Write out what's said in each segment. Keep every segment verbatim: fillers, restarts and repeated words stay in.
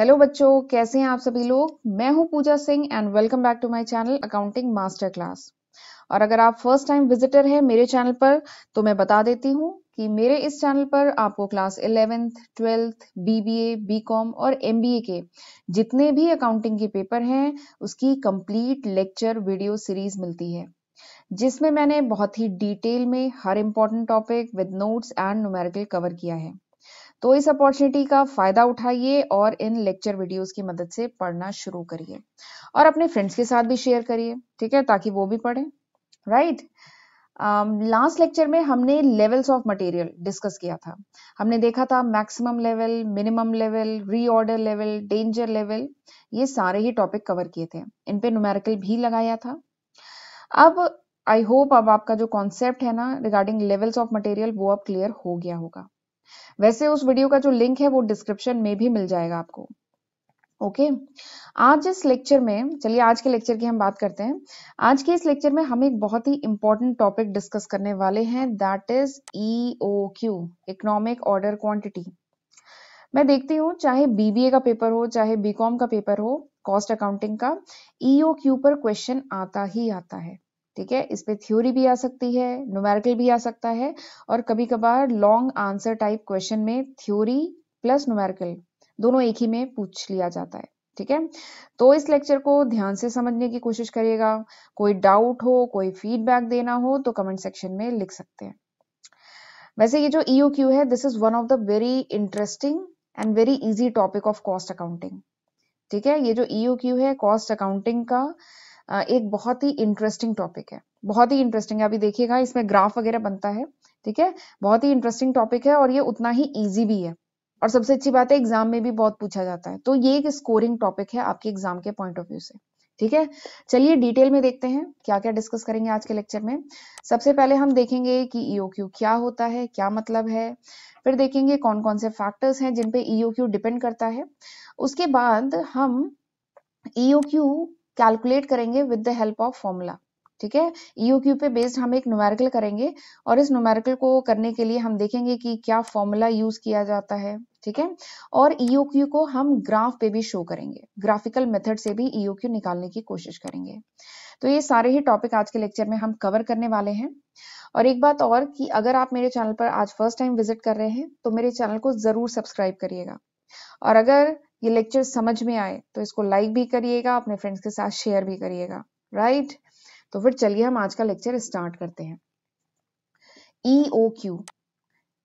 Hello बच्चों, कैसे हैं आप सभी लोग। मैं हूं Pooja Singh and welcome back to my channel accounting master class. और अगर आप फर्स्ट टाइम विजिटर हैं मेरे चैनल पर तो मैं बता देती हूं कि मेरे इस चैनल पर आपको class eleventh, twelfth, BBA, BCom और एमबीए के जितने भी अकाउंटिंग के पेपर हैं उसकी कंप्लीट लेक्चर वीडियो सीरीज मिलती है, जिसमें मैंने बहुत ही डिटेल में हर important topic with notes and numerical cover किया है। तो इस अपॉर्चुनिटी का फायदा उठाइए और इन लेक्चर वीडियोस की मदद से पढ़ना शुरू करिए और अपने फ्रेंड्स के साथ भी शेयर करिए, ठीक है, ताकि वो भी पढ़ें, राइट। लास्ट लेक्चर में हमने लेवल्स ऑफ मटेरियल डिस्कस किया था। हमने देखा था maximum level, minimum level, reorder level, danger level, ये सारे ही टॉपिक कवर किए थे। इन पे न्यूमेरिकल भी लगाया था। अब आई होप अब आपका जो कॉन्सेप्ट है ना रिगार्डिंग लेवल्स ऑफ मटेरियल वो अब क्लियर हो गया होगा। वैसे उस वीडियो का जो लिंक है वो डिस्क्रिप्शन में भी मिल जाएगा आपको, ओके। आज इस लेक्चर में, चलिए आज के लेक्चर की हम बात करते हैं। आज के इस लेक्चर में हम एक बहुत ही इंपॉर्टेंट टॉपिक डिस्कस करने वाले हैं, that is E O Q, economic order quantity. मैं देखती हूँ चाहे बीबीए का पेपर हो, चाहे बीकॉम का पेपर हो, कॉस्ट अकाउंटिंग का ई ओ क्यू पर क्वेश्चन आता ही आता है, ठीक है। इस पे थ्योरी भी आ सकती है, न्यूमेरिकल भी आ सकता है और कभी कभार लॉन्ग आंसर टाइप क्वेश्चन में थ्योरी प्लस न्यूमेरिकल दोनों एक ही में पूछ लिया जाता है, ठीक है। तो इस लेक्चर को ध्यान से समझने की कोशिश करिएगा। कोई डाउट हो, कोई फीडबैक देना हो तो कमेंट सेक्शन में लिख सकते हैं। वैसे ये जो ई ओ क्यू है, this is one of the very interesting and very easy topic of cost accounting, ठीक है। ये जो ई ओ क्यू है कॉस्ट अकाउंटिंग का एक बहुत ही इंटरेस्टिंग टॉपिक है, बहुत ही इंटरेस्टिंग है। अभी देखिएगा इसमें ग्राफ वगैरह बनता है, ठीक है। बहुत ही इंटरेस्टिंग टॉपिक है और ये उतना ही इजी भी है और सबसे अच्छी बात है एग्जाम में भी बहुत पूछा जाता है। तो ये एक स्कोरिंग टॉपिक है आपके एग्जाम के पॉइंट ऑफ व्यू से, ठीक है। चलिए डिटेल में देखते हैं क्या क्या डिस्कस करेंगे आज के लेक्चर में। सबसे पहले हम देखेंगे कि ई ओ क्यू क्या होता है, क्या मतलब है, फिर देखेंगे कौन कौन से फैक्टर्स हैं जिनपे ई ओ क्यू डिपेंड करता है। उसके बाद हम ई ओ क्यू कैलकुलेट करेंगे with the help of formula, ठीक है। ई ओ क्यू पे बेस्ड हम एक न्यूमेरिकल करेंगे और इस न्यूमेरिकल को करने के लिए हम देखेंगे कि क्या फॉर्मूला यूज किया जाता है, ठीक है। और ई ओ क्यू को हम ग्राफ पे भी शो करेंगे, ग्राफिकल मेथड से भी ई ओ क्यू निकालने की कोशिश करेंगे। तो ये सारे ही टॉपिक आज के लेक्चर में हम कवर करने वाले हैं। और एक बात और कि अगर आप मेरे चैनल पर आज फर्स्ट टाइम विजिट कर रहे हैं तो मेरे चैनल को जरूर सब्सक्राइब करिएगा और अगर ये लेक्चर समझ में आए तो इसको लाइक भी करिएगा, अपने फ्रेंड्स के साथ शेयर भी करिएगा, राइट। तो फिर चलिए हम आज का लेक्चर स्टार्ट करते हैं। ई ओ क्यू,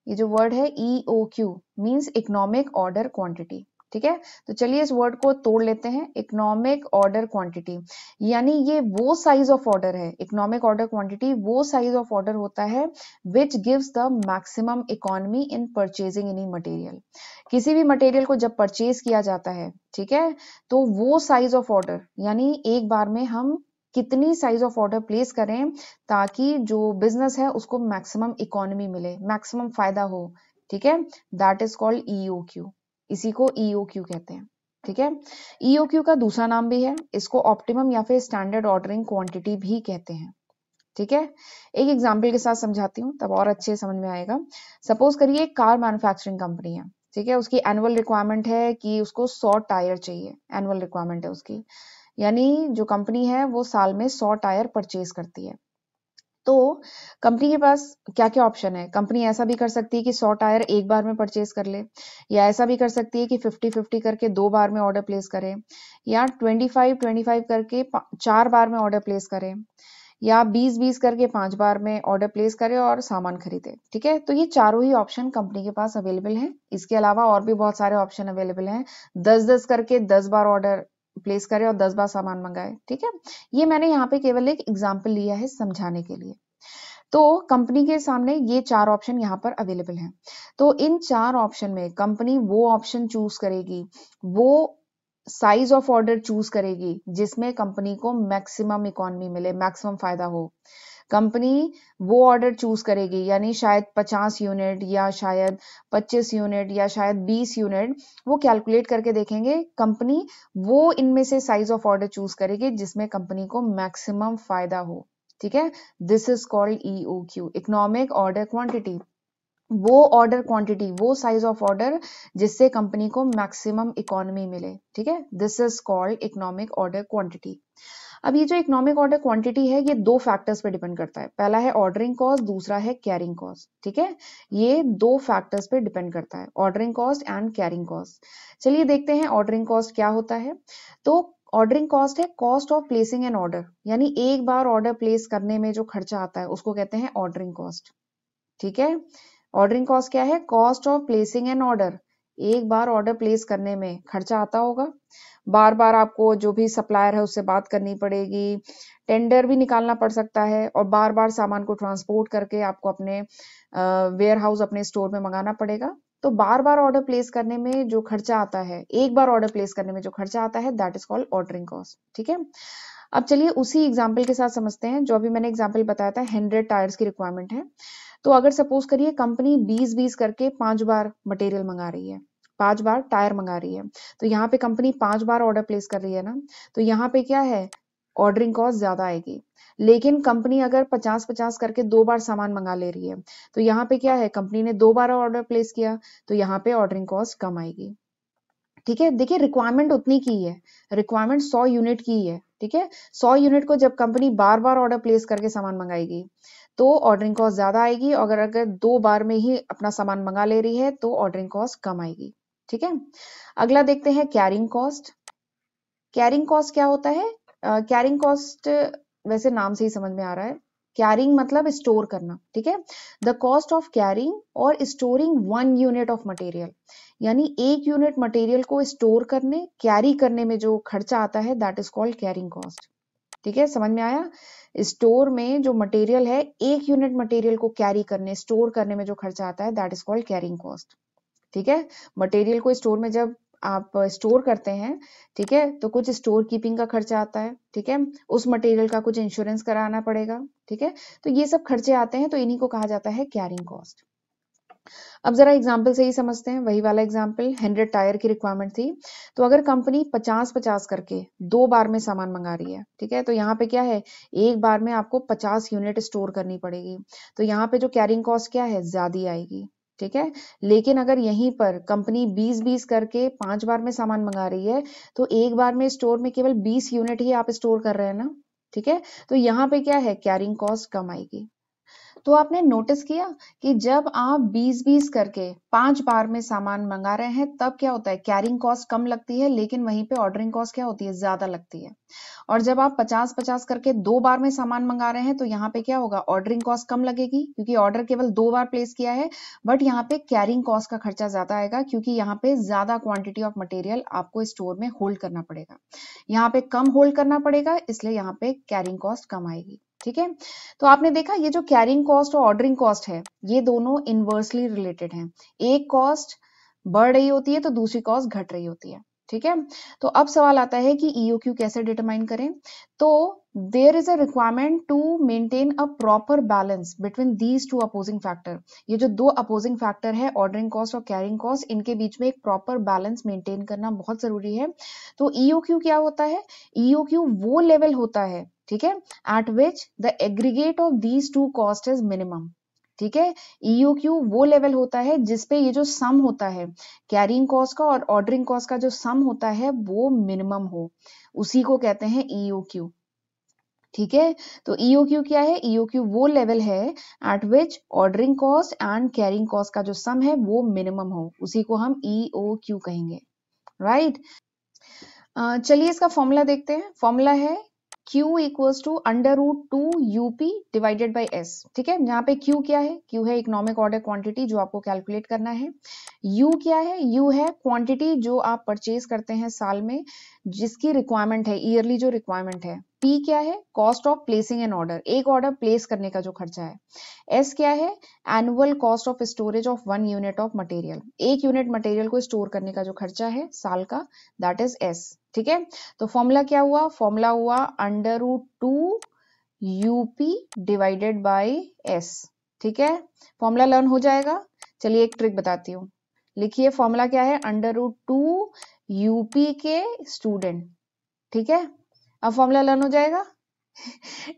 ये जो वर्ड है E O Q means economic order quantity, ठीक है। तो चलिए इस वर्ड को तोड़ लेते हैं, इकोनॉमिक ऑर्डर क्वांटिटी यानी ये वो साइज ऑफ ऑर्डर है, इकोनॉमिक ऑर्डर क्वांटिटी वो साइज ऑफ ऑर्डर होता है which gives the maximum economy in purchasing any material. किसी भी मटेरियल को जब परचेज किया जाता है, ठीक है, तो वो साइज ऑफ ऑर्डर यानी एक बार में हम कितनी साइज ऑफ ऑर्डर प्लेस करें ताकि जो बिजनेस है उसको मैक्सिमम इकोनॉमी मिले, मैक्सिमम फायदा हो, ठीक है। That is called E O Q, इसी को ई ओ क्यू कहते हैं, ठीक है। ई ओ क्यू का दूसरा नाम भी है, इसको ऑप्टिमम या फिर स्टैंडर्ड ऑर्डरिंग क्वांटिटी भी कहते हैं, ठीक है। एक एग्जांपल के साथ समझाती हूँ तब और अच्छे समझ में आएगा। सपोज करिए कार मैन्युफैक्चरिंग कंपनी है, ठीक है, उसकी एनुअल रिक्वायरमेंट है कि उसको सौ टायर चाहिए, एनुअल रिक्वायरमेंट है उसकी, यानी जो कंपनी है वो साल में सौ टायर परचेज करती है। तो कंपनी के पास क्या क्या ऑप्शन है? कंपनी ऐसा भी कर सकती है कि सौ टायर एक बार में परचेज कर ले, या ऐसा भी कर सकती है कि फिफ्टी फिफ्टी करके दो बार में ऑर्डर प्लेस करे, या ट्वेंटी फाइव ट्वेंटी फाइव करके चार बार में ऑर्डर प्लेस करे, या बीस बीस करके पांच बार में ऑर्डर प्लेस करे और सामान खरीदे, ठीक है। तो ये चारों ही ऑप्शन कंपनी के पास अवेलेबल है। इसके अलावा और भी बहुत सारे ऑप्शन अवेलेबल हैं, दस दस करके दस बार ऑर्डर प्लेस करे और दस बार सामान मंगाए, ठीक है। ये मैंने यहाँ पे केवल एक एग्जाम्पल लिया है समझाने के लिए। तो कंपनी के सामने ये चार ऑप्शन यहाँ पर अवेलेबल हैं। तो इन चार ऑप्शन में कंपनी वो ऑप्शन चूज करेगी, वो साइज ऑफ ऑर्डर चूज करेगी जिसमें कंपनी को मैक्सिमम इकोनॉमी मिले, मैक्सिमम फायदा हो। कंपनी वो ऑर्डर चूज करेगी यानी शायद पचास यूनिट या शायद पच्चीस यूनिट या शायद बीस यूनिट, वो कैलकुलेट करके देखेंगे। कंपनी वो इनमें से साइज ऑफ ऑर्डर चूज करेगी जिसमें कंपनी को मैक्सिमम फायदा हो, ठीक है। This is called E O Q, economic order quantity. वो ऑर्डर क्वांटिटी, वो साइज ऑफ ऑर्डर जिससे कंपनी को मैक्सिमम इकोनॉमी मिले, ठीक है, this is called economic order quantity. अब ये जो इकोनॉमिक ऑर्डर क्वांटिटी है ये दो फैक्टर्स पे डिपेंड करता है, पहला है ऑर्डरिंग कॉस्ट, दूसरा है कैरिंग कॉस्ट, ठीक है, ये दो फैक्टर्स पे डिपेंड करता है, ordering cost and carrying cost. चलिए देखते हैं ऑर्डरिंग कॉस्ट क्या होता है। तो ऑर्डरिंग कॉस्ट है cost of placing an order, यानी एक बार ऑर्डर प्लेस करने में जो खर्चा आता है उसको कहते हैं ऑर्डरिंग कॉस्ट, ठीक है। ऑर्डरिंग कॉस्ट क्या है? Cost of placing an order, एक बार ऑर्डर प्लेस करने में खर्चा आता होगा, बार बार आपको जो भी सप्लायर है उससे बात करनी पड़ेगी, टेंडर भी निकालना पड़ सकता है, और बार बार सामान को ट्रांसपोर्ट करके आपको अपने वेयर हाउस, अपने स्टोर में मंगाना पड़ेगा। तो बार बार ऑर्डर प्लेस करने में जो खर्चा आता है, एक बार ऑर्डर प्लेस करने में जो खर्चा आता है, that is called ordering cost, ठीक है। अब चलिए उसी एग्जाम्पल के साथ समझते हैं, जो अभी मैंने एग्जाम्पल बताया था, हंड्रेड टायर्स की रिक्वायरमेंट है। तो अगर सपोज करिए कंपनी बीस बीस करके पांच बार मटेरियल मंगा रही है, पांच बार टायर मंगा रही है, तो यहाँ पे कंपनी पांच बार ऑर्डर प्लेस कर रही है ना, तो यहाँ पे क्या है, ऑर्डरिंग कॉस्ट ज्यादा आएगी। लेकिन कंपनी अगर पचास पचास करके दो बार सामान मंगा ले रही है, तो यहाँ पे क्या है, कंपनी ने दो बार ऑर्डर प्लेस किया, तो यहाँ पे ऑर्डरिंग कॉस्ट कम आएगी, ठीक है। देखिए रिक्वायरमेंट उतनी की है, रिक्वायरमेंट सौ यूनिट की है, ठीक है, सौ यूनिट को जब कंपनी बार बार ऑर्डर प्लेस करके सामान मंगाएगी तो ऑर्डरिंग कॉस्ट ज्यादा आएगी, और अगर अगर दो बार में ही अपना सामान मंगा ले रही है तो ऑर्डरिंग कॉस्ट कम आएगी, ठीक है। अगला देखते हैं कैरिंग कॉस्ट। कैरिंग कॉस्ट क्या होता है? कैरिंग uh, कॉस्ट वैसे नाम से ही समझ में आ रहा है, कैरिंग मतलब स्टोर करना, ठीक है, द कॉस्ट ऑफ कैरिंग और storing one unit of material, यानी एक यूनिट मटेरियल को स्टोर करने, कैरी करने में जो खर्चा आता है, that is called carrying cost, ठीक है, समझ में आया। स्टोर में जो मटेरियल है, एक यूनिट मटेरियल को कैरी करने, स्टोर करने में जो खर्चा आता है, that is called carrying cost, ठीक है। मटेरियल को स्टोर में जब आप स्टोर करते हैं, ठीक है, तो कुछ स्टोर कीपिंग का खर्चा आता है, ठीक है, उस मटेरियल का कुछ इंश्योरेंस कराना पड़ेगा, ठीक है, तो ये सब खर्चे आते हैं, तो इन्हीं को कहा जाता है कैरिंग कॉस्ट। अब जरा एग्जाम्पल से ही समझते हैं, वही वाला एग्जाम्पल, हंड्रेड टायर की रिक्वायरमेंट थी, तो अगर कंपनी पचास पचास करके दो बार में सामान मंगा रही है, ठीक है, तो यहाँ पे क्या है, एक बार में आपको पचास यूनिट स्टोर करनी पड़ेगी, तो यहाँ पे जो कैरिंग कॉस्ट क्या है, ज्यादा आएगी, ठीक है। लेकिन अगर यहीं पर कंपनी बीस बीस करके पांच बार में सामान मंगा रही है, तो एक बार में स्टोर में केवल बीस यूनिट ही आप स्टोर कर रहे हैं ना, ठीक है, तो यहाँ पे क्या है, कैरिंग कॉस्ट कम आएगी। तो आपने नोटिस किया कि जब आप बीस बीस करके पांच बार में सामान मंगा रहे हैं, तब क्या होता है, कैरिंग कॉस्ट कम लगती है, लेकिन वहीं पे ऑर्डरिंग कॉस्ट क्या होती है, ज्यादा लगती है। और जब आप पचास पचास करके दो बार में सामान मंगा रहे हैं, तो यहाँ पे क्या होगा, ऑर्डरिंग कॉस्ट कम लगेगी, क्योंकि ऑर्डर केवल दो बार प्लेस किया है, बट यहाँ पे कैरिंग कॉस्ट का खर्चा ज्यादा आएगा, क्योंकि यहाँ पे ज्यादा क्वांटिटी ऑफ मटेरियल आपको स्टोर में होल्ड करना पड़ेगा, यहाँ पे कम होल्ड करना पड़ेगा, इसलिए यहाँ पे कैरिंग कॉस्ट कम आएगी, ठीक है। तो आपने देखा ये जो कैरिंग कॉस्ट और ऑर्डरिंग कॉस्ट है, ये दोनों इनवर्सली रिलेटेड हैं, एक कॉस्ट बढ़ रही होती है तो दूसरी कॉस्ट घट रही होती है, ठीक है। तो अब सवाल आता है कि ईओक्यू कैसे डिटरमाइन करें। तो there is a requirement to maintain a proper balance between these two opposing factor, ये जो दो अपोजिंग फैक्टर है, ऑर्डरिंग कॉस्ट और कैरिंग कॉस्ट, इनके बीच में एक प्रॉपर बैलेंस मेंटेन करना बहुत जरूरी है। तो ईओक्यू क्या होता है, ईओक्यू वो लेवल होता है, ठीक है, at which the aggregate of these two cost is minimum, ठीक है। E O Q वो लेवल होता है जिसपे ये जो सम होता है कैरिंग कॉस्ट का और ऑर्डरिंग कॉस्ट का, जो सम होता है वो मिनिमम हो, उसी को कहते हैं E O Q, ठीक है। तो E O Q क्या है, E O Q वो लेवल है at which ordering cost and carrying cost का जो सम है वो मिनिमम हो, उसी को हम E O Q कहेंगे, राइट। चलिए इसका फॉर्मूला देखते हैं। फॉर्मूला है Q equals to under root two UP divided by S, ठीक है। यहाँ पे Q क्या है, Q है इकोनॉमिक ऑर्डर क्वांटिटी जो आपको कैलकुलेट करना है, U क्या है, U है क्वांटिटी जो आप परचेज करते हैं साल में, जिसकी रिक्वायरमेंट है, ईयरली जो रिक्वायरमेंट है। P क्या है, cost of placing an order, एक ऑर्डर प्लेस करने का जो खर्चा है। S क्या है, annual cost of storage of one unit of material, एक यूनिट मटेरियल को स्टोर करने का जो खर्चा है साल का, दैट इज S, ठीक है। तो फॉर्मूला क्या हुआ, फॉर्मूला हुआ under root two UP divided by S, ठीक है, फॉर्मूला लर्न हो जाएगा। चलिए एक ट्रिक बताती हूँ, लिखिए फॉर्मूला क्या है, अंडर रूट टू यूपी के स्टूडेंट, ठीक है, अब फॉर्मूला लर्न हो जाएगा,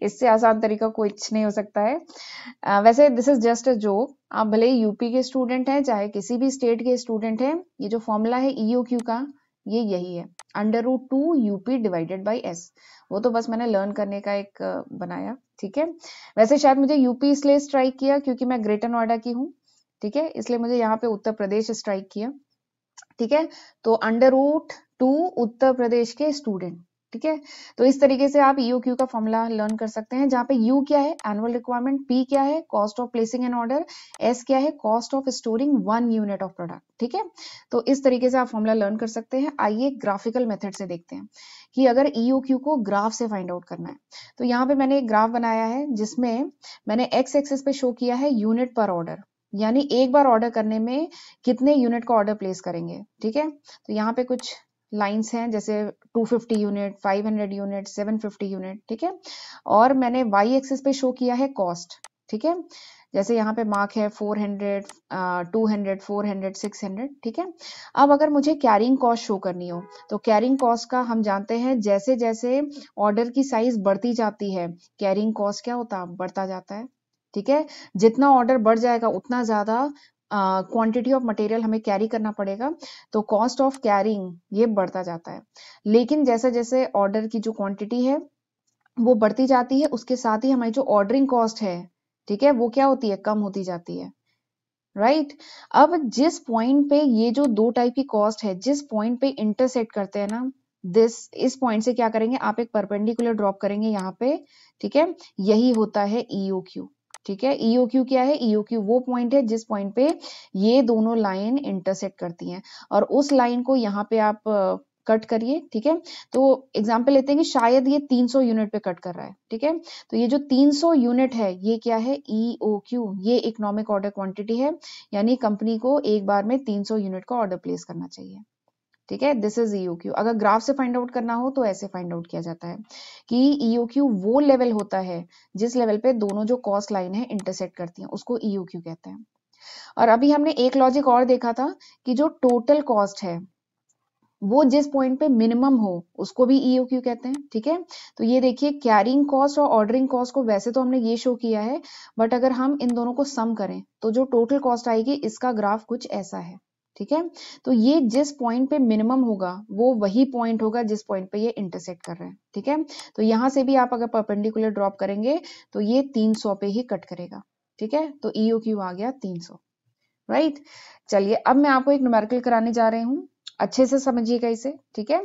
इससे आसान तरीका कुछ नहीं हो सकता है। uh, वैसे this is just a joke, आप भले ही यूपी के स्टूडेंट हैं चाहे किसी भी स्टेट के स्टूडेंट हैं, ये जो फॉर्मूला है ई ओ क्यू का ये यही है, under root two UP divided by S. वो तो बस मैंने लर्न करने का एक बनाया, ठीक है। वैसे शायद मुझे यूपी इसलिए स्ट्राइक किया क्योंकि मैं ग्रेटर नोएडा की हूँ, ठीक है, इसलिए मुझे यहाँ पे उत्तर प्रदेश स्ट्राइक किया, ठीक है। तो under root two Uttar Pradesh के स्टूडेंट, ठीक है। तो इस तरीके से आप ई ओ क्यू का फॉर्मूला लर्न कर सकते हैं, जहाँ पे U क्या है एनुअल रिक्वायरमेंट, P क्या है cost of placing an order, S क्या है cost of storing one unit of product, ठीक है। तो इस तरीके से आप फॉर्मूला लर्न कर सकते हैं। आइए ग्राफिकल मेथड से देखते हैं कि अगर ई ओ क्यू को ग्राफ से फाइंड आउट करना है, तो यहाँ पे मैंने एक ग्राफ बनाया है जिसमें मैंने एक्स एक्सिस पे शो किया है यूनिट पर ऑर्डर, यानी एक बार ऑर्डर करने में कितने यूनिट का ऑर्डर प्लेस करेंगे, ठीक है। तो यहाँ पे कुछ लाइंस हैं जैसे two fifty unit, five hundred unit, seven fifty unit, ठीक है। और मैंने वाई एक्सिस पे शो किया है कॉस्ट, ठीक है, जैसे यहाँ पे मार्क है four hundred, two hundred, four hundred, six hundred, ठीक है। अब अगर मुझे कैरिंग कॉस्ट शो करनी हो तो कैरिंग कॉस्ट का हम जानते हैं जैसे जैसे ऑर्डर की साइज बढ़ती जाती है कैरिंग कॉस्ट क्या होता है बढ़ता जाता है, ठीक है। जितना ऑर्डर बढ़ जाएगा उतना ज्यादा क्वांटिटी ऑफ मटेरियल हमें कैरी करना पड़ेगा, तो कॉस्ट ऑफ कैरिंग ये बढ़ता जाता है। लेकिन जैसे जैसे ऑर्डर की जो क्वांटिटी है वो बढ़ती जाती है उसके साथ ही हमारी जो ऑर्डरिंग कॉस्ट है, ठीक है, वो क्या होती है कम होती जाती है, राइट right? अब जिस पॉइंट पे ये जो दो टाइप की कॉस्ट है जिस पॉइंट पे इंटरसेक्ट करते हैं ना, दिस इस पॉइंट से क्या करेंगे आप एक परपेंडिकुलर ड्रॉप करेंगे यहाँ पे, ठीक है, यही होता है ई ओ क्यू, ठीक है। ई ओ क्यू क्या है, ई ओ क्यू वो पॉइंट है जिस पॉइंट पे ये दोनों लाइन इंटरसेक्ट करती हैं, और उस लाइन को यहाँ पे आप कट करिए, ठीक है। तो एग्जांपल लेते हैं कि शायद ये तीन सौ यूनिट पे कट कर रहा है, ठीक है। तो ये जो तीन सौ यूनिट है ये क्या है ई ओ क्यू, ये इकोनॉमिक ऑर्डर क्वांटिटी है, यानी कंपनी को एक बार में तीन सौ यूनिट का ऑर्डर प्लेस करना चाहिए, ठीक है। This is E O Q. अगर ग्राफ से फाइंड आउट करना हो तो ऐसे फाइंड आउट किया जाता है कि ई ओ क्यू वो लेवल होता है जिस लेवल पे दोनों जो कॉस्ट लाइन है इंटरसेक्ट करती हैं, उसको ई ओ क्यू कहते हैं। और अभी हमने एक लॉजिक और देखा था कि जो टोटल कॉस्ट है वो जिस पॉइंट पे मिनिमम हो उसको भी ई ओ क्यू कहते हैं, ठीक है। तो ये देखिए कैरिंग कॉस्ट और ऑर्डरिंग कॉस्ट को वैसे तो हमने ये शो किया है, बट अगर हम इन दोनों को सम करें तो जो टोटल कॉस्ट आएगी इसका ग्राफ कुछ ऐसा है, ठीक है। तो ये जिस पॉइंट पे मिनिमम होगा वो वही पॉइंट होगा जिस पॉइंट पे ये इंटरसेक्ट कर रहे हैं, ठीक है। तो यहाँ से भी आप अगर परपेंडिकुलर ड्रॉप करेंगे तो ये तीन सौ पे ही कट करेगा, ठीक है। तो ई ओ क्यू आ गया तीन सौ, राइट। चलिए अब मैं आपको एक न्यूमेरिकल कराने जा रही हूँ, अच्छे से समझिएगा इसे, ठीक है।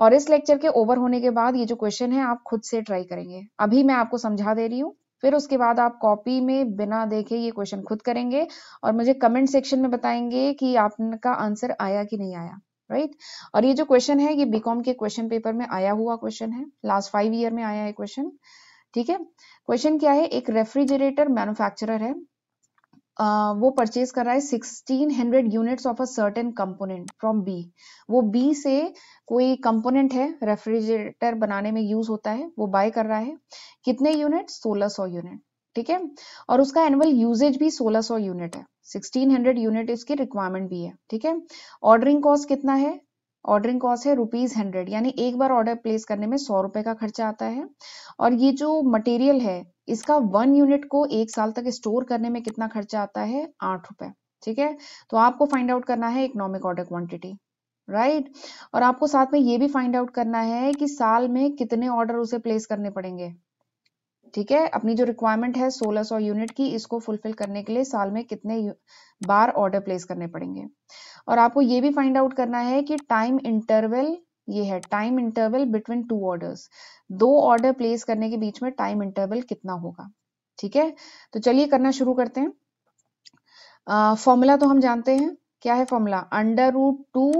और इस लेक्चर के ओवर होने के बाद ये जो क्वेश्चन है आप खुद से ट्राई करेंगे। अभी मैं आपको समझा दे रही हूँ, फिर उसके बाद आप कॉपी में बिना देखे ये क्वेश्चन खुद करेंगे और मुझे कमेंट सेक्शन में बताएंगे कि आपका आंसर आया कि नहीं आया, राइट। और ये जो क्वेश्चन है ये बी कॉम के क्वेश्चन पेपर में आया हुआ क्वेश्चन है, लास्ट फाइव ईयर में आया है क्वेश्चन, ठीक है। क्वेश्चन क्या है, एक रेफ्रिजरेटर मैन्युफैक्चरर है, आ, वो परचेज कर रहा है sixteen hundred units of a certain component from B. वो बी से कोई कंपोनेंट है रेफ्रिजरेटर बनाने में यूज होता है, वो बाय कर रहा है, कितने यूनिट सोलह सौ यूनिट, ठीक है। और उसका एनुअल यूजेज भी सोलह सौ यूनिट है, सिक्सटीन हंड्रेड यूनिट इसकी रिक्वायरमेंट भी है, ठीक है। ऑर्डरिंग कॉस्ट कितना है, ऑर्डरिंग कॉस्ट है रुपीज हंड्रेड, यानी एक बार ऑर्डर प्लेस करने में सौ रुपए का खर्चा आता है। और ये जो मटेरियल है इसका वन यूनिट को एक साल तक स्टोर करने में कितना खर्चा आता है, आठ रुपए, ठीक है। तो आपको फाइंड आउट करना है इकोनॉमिक ऑर्डर क्वांटिटी, राइट। और आपको साथ में ये भी फाइंड आउट करना है कि साल में कितने ऑर्डर उसे प्लेस करने पड़ेंगे, ठीक है। अपनी जो रिक्वायरमेंट है सोलह सौ यूनिट की, इसको फुलफिल करने के लिए साल में कितने बार ऑर्डर प्लेस करने पड़ेंगे। और आपको ये भी फाइंड आउट करना है कि टाइम इंटरवल, ये है time interval between two orders, दो ऑर्डर प्लेस करने के बीच में टाइम इंटरवल कितना होगा, ठीक है। तो चलिए करना शुरू करते हैं। फॉर्मूला तो हम जानते हैं, क्या है formula, under root two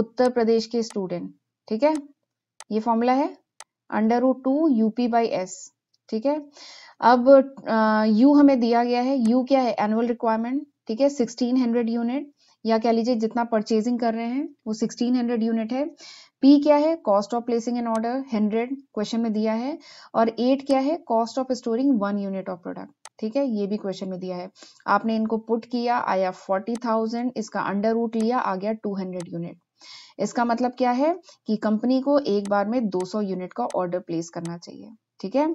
Uttar Pradesh के स्टूडेंट, ठीक है, ये फॉर्मूला है under root two UP by S, ठीक है। अब आ, यू हमें दिया गया है, यू क्या है एनुअल रिक्वायरमेंट, ठीक है, सिक्सटीन हंड्रेड यूनिट, या कह लीजिए जितना परचेजिंग कर रहे हैं वो सिक्सटीन हंड्रेड यूनिट है। पी क्या है cost of placing an order hundred, question में दिया है। और एट क्या है cost of storing one unit of product, ठीक है, ये भी क्वेश्चन में दिया है। आपने इनको पुट किया, आया फोर्टी थाउजेंड, इसका अंडर रूट लिया, आ गया टू हंड्रेड यूनिट। इसका मतलब क्या है कि कंपनी को एक बार में दो सौ यूनिट का ऑर्डर प्लेस करना चाहिए, ठीक है।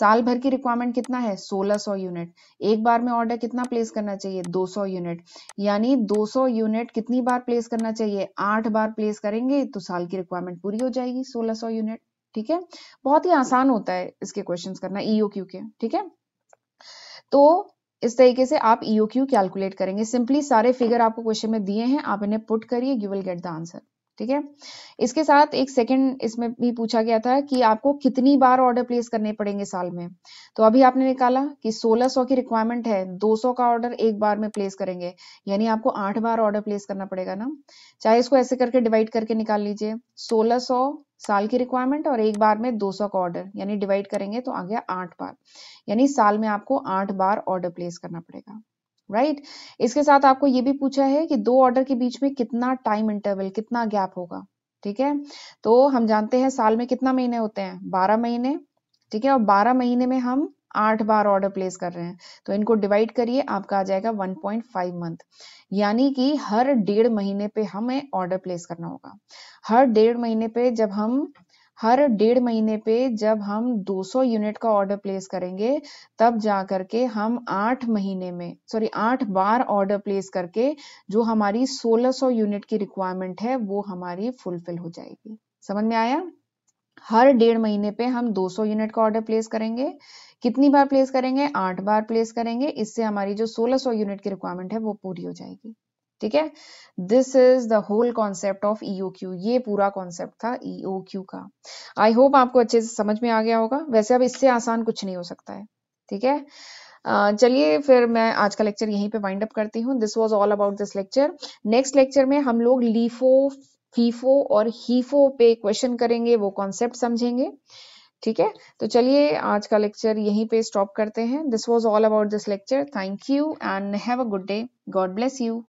साल भर की रिक्वायरमेंट कितना है सोलह सौ यूनिट। एक बार में ऑर्डर कितना प्लेस करना चाहिए दो सौ यूनिट, यानी दो सौ यूनिट कितनी बार प्लेस करना चाहिए आठ बार प्लेस करेंगे तो साल की रिक्वायरमेंट पूरी हो जाएगी सोलह सौ यूनिट। ठीक है, बहुत ही आसान होता है इसके क्वेश्चंस करना ईओक्यू के। ठीक है, तो इस तरीके से आप ईओक्यू कैलकुलेट करेंगे। सिंपली सारे फिगर आपको क्वेश्चन में दिए हैं, आप इन्हें पुट करिए, you will get the answer. ठीक है, इसके साथ एक सेकंड इसमें भी पूछा गया था कि आपको कितनी बार ऑर्डर प्लेस करने पड़ेंगे साल में, तो अभी आपने निकाला कि सोलह सौ की रिक्वायरमेंट है, दो सौ का ऑर्डर एक बार में प्लेस करेंगे, यानी आपको आठ बार ऑर्डर प्लेस करना पड़ेगा ना। चाहे इसको ऐसे करके डिवाइड करके निकाल लीजिए, सोलह सौ साल की रिक्वायरमेंट और एक बार में दो सौ का ऑर्डर, यानी डिवाइड करेंगे तो आ गया आठ बार, यानी साल में आपको आठ बार ऑर्डर प्लेस करना पड़ेगा। Right right? इसके साथ आपको ये भी पूछा है कि दो ऑर्डर के बीच में कितना टाइम इंटरवल, कितना गैप होगा। ठीक है, तो हम जानते हैं साल में कितना महीने होते हैं बारह महीने। ठीक है, और बारह महीने में हम आठ बार ऑर्डर प्लेस कर रहे हैं, तो इनको डिवाइड करिए, आपका आ जाएगा वन पॉइंट फाइव मंथ, यानी कि हर डेढ़ महीने पे हमें ऑर्डर प्लेस करना होगा। हर डेढ़ महीने पे जब हम हर डेढ़ महीने पे जब हम दो सौ यूनिट का ऑर्डर प्लेस करेंगे तब जा करके हम आठ महीने में सॉरी आठ बार ऑर्डर प्लेस करके जो हमारी सोलह सौ यूनिट की रिक्वायरमेंट है वो हमारी फुलफिल हो जाएगी। समझ में आया? हर डेढ़ महीने पे हम दो सौ यूनिट का ऑर्डर प्लेस करेंगे, कितनी बार प्लेस करेंगे आठ बार प्लेस करेंगे, इससे हमारी जो सोलह सौ यूनिट की रिक्वायरमेंट है वो पूरी हो जाएगी। ठीक है, this is the whole concept of EOQ. ये पूरा कॉन्सेप्ट था ईओक्यू का। आई होप आपको अच्छे से समझ में आ गया होगा, वैसे अब इससे आसान कुछ नहीं हो सकता है। ठीक है, uh, चलिए फिर मैं आज का लेक्चर यहीं पे वाइंड अप करती हूँ। This was all about this lecture. Next lecture में हम लोग लीफो, फीफो और हीफो पे क्वेश्चन करेंगे, वो कॉन्सेप्ट समझेंगे। ठीक है, तो चलिए आज का लेक्चर यहीं पे स्टॉप करते हैं। This was all about this lecture. Thank you and have a good day. God bless you.